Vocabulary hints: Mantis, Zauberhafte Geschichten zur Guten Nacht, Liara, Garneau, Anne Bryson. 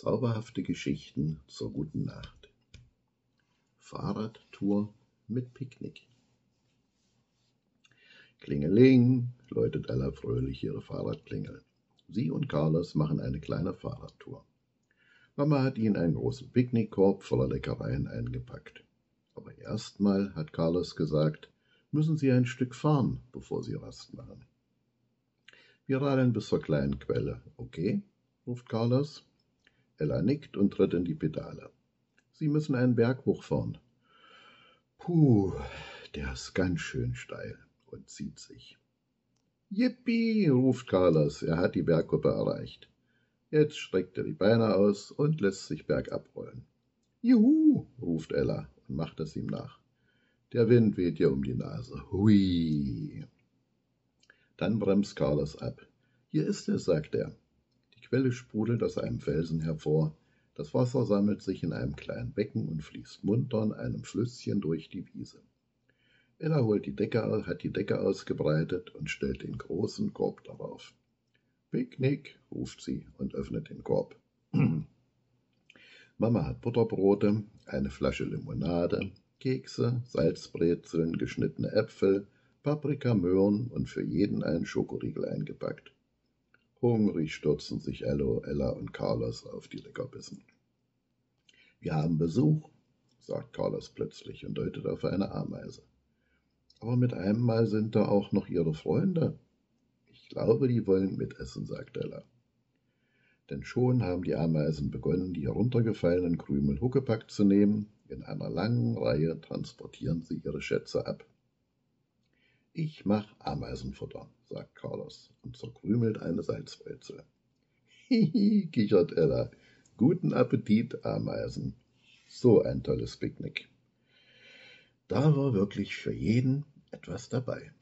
Zauberhafte Geschichten zur guten Nacht. Fahrradtour mit Picknick. Klingeling, läutet Ella fröhlich ihre Fahrradklingel. Sie und Carlos machen eine kleine Fahrradtour. Mama hat ihnen einen großen Picknickkorb voller Leckereien eingepackt. Aber erstmal, hat Carlos gesagt, müssen sie ein Stück fahren, bevor sie Rast machen. Wir radeln bis zur kleinen Quelle, okay? ruft Carlos. Ella nickt und tritt in die Pedale. Sie müssen einen Berg hochfahren. Puh, der ist ganz schön steil und zieht sich. Yippie, ruft Carlos, er hat die Bergkuppe erreicht. Jetzt streckt er die Beine aus und lässt sich bergab rollen. Juhu, ruft Ella und macht es ihm nach. Der Wind weht ihr um die Nase. Hui! Dann bremst Carlos ab. Hier ist er, sagt er. Die Quelle sprudelt aus einem Felsen hervor. Das Wasser sammelt sich in einem kleinen Becken und fließt munter in einem Flüsschen durch die Wiese. Ella hat die Decke ausgebreitet und stellt den großen Korb darauf. »Picknick«, ruft sie und öffnet den Korb. Mama hat Butterbrote, eine Flasche Limonade, Kekse, Salzbrezeln, geschnittene Äpfel, Paprika, Möhren und für jeden einen Schokoriegel eingepackt. Hungrig stürzen sich Ella und Carlos auf die Leckerbissen. »Wir haben Besuch«, sagt Carlos plötzlich und deutet auf eine Ameise. Aber mit einem Mal sind da auch noch ihre Freunde. Ich glaube, die wollen mitessen, sagt Ella. Denn schon haben die Ameisen begonnen, die heruntergefallenen Krümel Huckepack zu nehmen. In einer langen Reihe transportieren sie ihre Schätze ab. Ich mache Ameisenfutter, sagt Carlos und zerkrümelt eine Salzbrezel. Hihi, kichert Ella. Guten Appetit, Ameisen. So ein tolles Picknick. Da war wirklich für jeden etwas dabei.